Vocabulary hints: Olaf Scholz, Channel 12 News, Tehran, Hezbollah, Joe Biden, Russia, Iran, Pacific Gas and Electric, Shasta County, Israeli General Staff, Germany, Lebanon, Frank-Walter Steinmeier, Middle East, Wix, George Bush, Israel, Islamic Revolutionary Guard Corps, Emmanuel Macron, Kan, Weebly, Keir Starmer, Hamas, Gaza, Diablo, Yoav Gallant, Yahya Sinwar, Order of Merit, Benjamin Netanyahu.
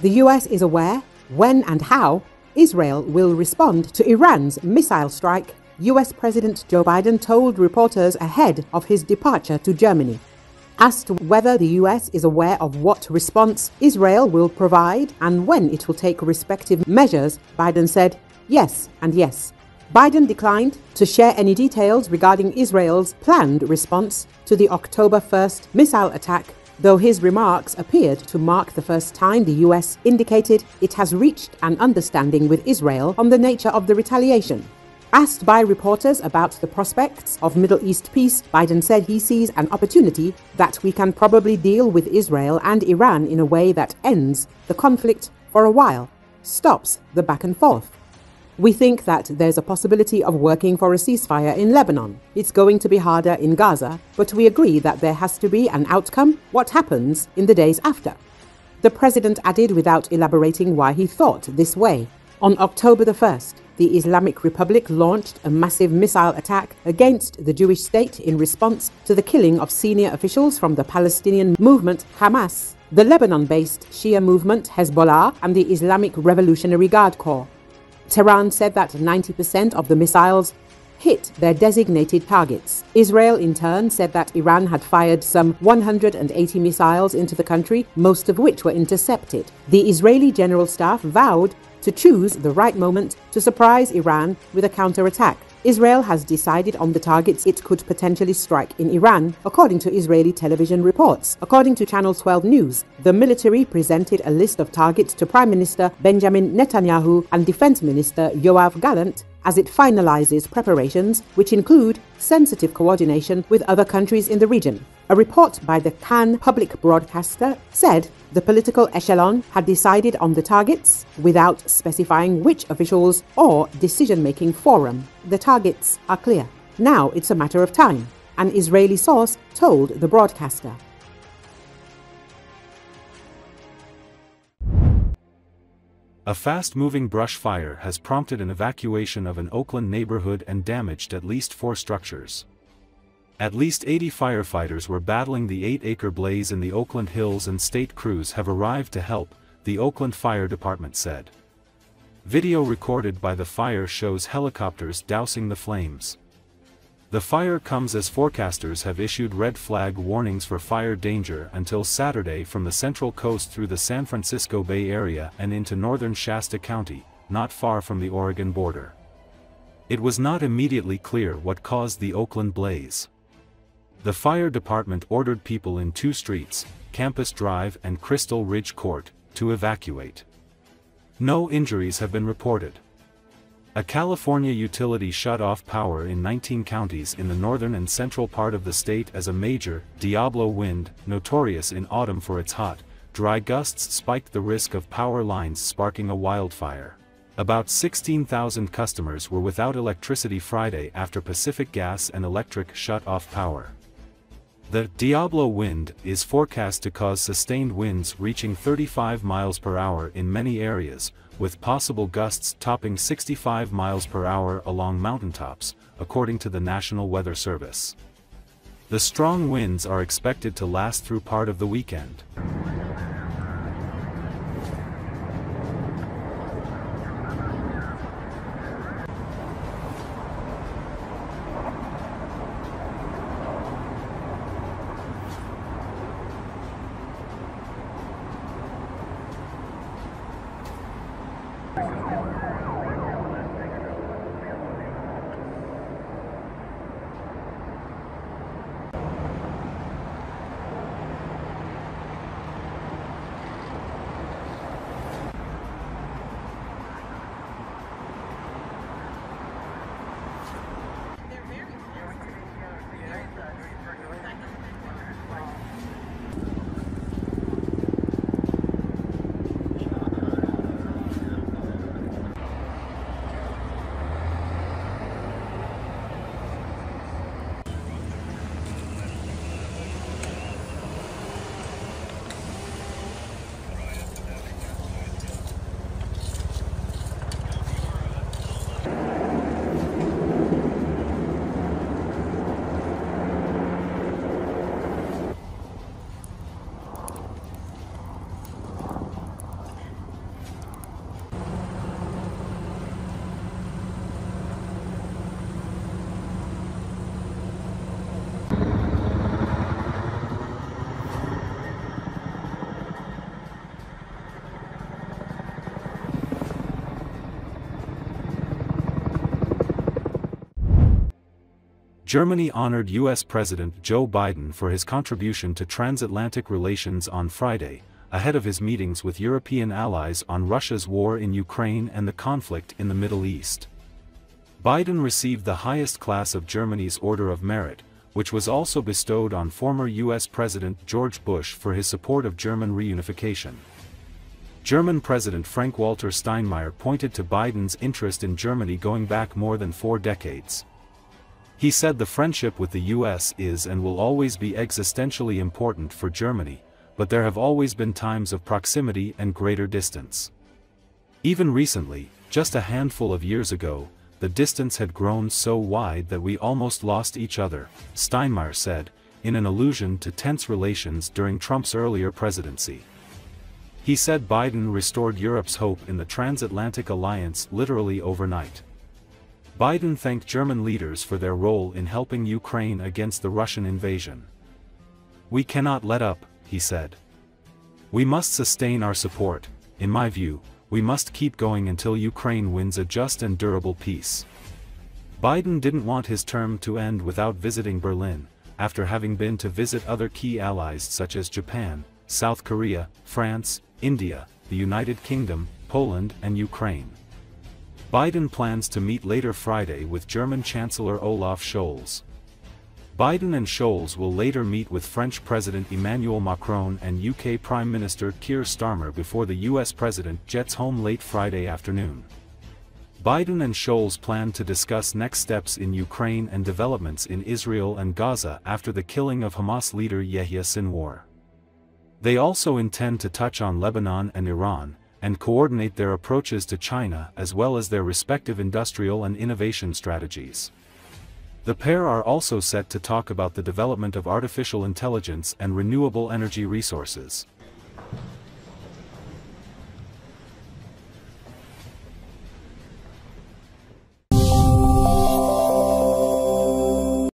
The US is aware when and how Israel will respond to Iran's missile strike, US President Joe Biden told reporters ahead of his departure to Germany. Asked whether the US is aware of what response Israel will provide and when it will take respective measures, Biden said, "Yes and yes." Biden declined to share any details regarding Israel's planned response to the October 1st missile attack, though his remarks appeared to mark the first time the US indicated it has reached an understanding with Israel on the nature of the retaliation. Asked by reporters about the prospects of Middle East peace, Biden said he sees an opportunity that we can probably deal with Israel and Iran in a way that ends the conflict for a while, stops the back and forth. "We think that there's a possibility of working for a ceasefire in Lebanon. It's going to be harder in Gaza, but we agree that there has to be an outcome, what happens in the days after." The president added without elaborating why he thought this way. On October the 1st, the Islamic Republic launched a massive missile attack against the Jewish state in response to the killing of senior officials from the Palestinian movement Hamas, the Lebanon-based Shia movement Hezbollah, and the Islamic Revolutionary Guard Corps. Tehran said that 90% of the missiles hit their designated targets. Israel, in turn, said that Iran had fired some 180 missiles into the country, most of which were intercepted. The Israeli General Staff vowed to choose the right moment to surprise Iran with a counterattack. Israel has decided on the targets it could potentially strike in Iran, according to Israeli television reports. According to Channel 12 News, the military presented a list of targets to Prime Minister Benjamin Netanyahu and Defense Minister Yoav Gallant as it finalizes preparations, which include sensitive coordination with other countries in the region. A report by the Kan public broadcaster said the political echelon had decided on the targets without specifying which officials or decision-making forum. The targets are clear. Now it's a matter of time, an Israeli source told the broadcaster. A fast-moving brush fire has prompted an evacuation of an Oakland neighborhood and damaged at least 4 structures. At least 80 firefighters were battling the 8-acre blaze in the Oakland Hills, and state crews have arrived to help, the Oakland Fire Department said. Video recorded by the fire shows helicopters dousing the flames. The fire comes as forecasters have issued red flag warnings for fire danger until Saturday from the Central Coast through the San Francisco Bay Area and into northern Shasta County, not far from the Oregon border. It was not immediately clear what caused the Oakland blaze. The fire department ordered people in 2 streets, Campus Drive and Crystal Ridge Court, to evacuate. No injuries have been reported. A California utility shut off power in 19 counties in the northern and central part of the state as a major Diablo wind, notorious in autumn for its hot, dry gusts, spiked the risk of power lines sparking a wildfire. About 16,000 customers were without electricity Friday after Pacific Gas and Electric shut off power. The Diablo wind is forecast to cause sustained winds reaching 35 miles per hour in many areas, with possible gusts topping 65 miles per hour along mountaintops, according to the National Weather Service. The strong winds are expected to last through part of the weekend. Germany honored U.S. President Joe Biden for his contribution to transatlantic relations on Friday, ahead of his meetings with European allies on Russia's war in Ukraine and the conflict in the Middle East. Biden received the highest class of Germany's Order of Merit, which was also bestowed on former U.S. President George Bush for his support of German reunification. German President Frank-Walter Steinmeier pointed to Biden's interest in Germany going back more than 4 decades. He said the friendship with the U.S. is and will always be existentially important for Germany, but there have always been times of proximity and greater distance. Even recently, just a handful of years ago, the distance had grown so wide that we almost lost each other, Steinmeier said, in an allusion to tense relations during Trump's earlier presidency. He said Biden restored Europe's hope in the transatlantic alliance literally overnight. Biden thanked German leaders for their role in helping Ukraine against the Russian invasion. "We cannot let up," he said. "We must sustain our support. In my view, we must keep going until Ukraine wins a just and durable peace." Biden didn't want his term to end without visiting Berlin, after having been to visit other key allies such as Japan, South Korea, France, India, the United Kingdom, Poland, and Ukraine. Biden plans to meet later Friday with German Chancellor Olaf Scholz. Biden and Scholz will later meet with French President Emmanuel Macron and UK Prime Minister Keir Starmer before the US President jets home late Friday afternoon. Biden and Scholz plan to discuss next steps in Ukraine and developments in Israel and Gaza after the killing of Hamas leader Yahya Sinwar. They also intend to touch on Lebanon and Iran, and coordinate their approaches to China as well as their respective industrial and innovation strategies. The pair are also set to talk about the development of artificial intelligence and renewable energy resources.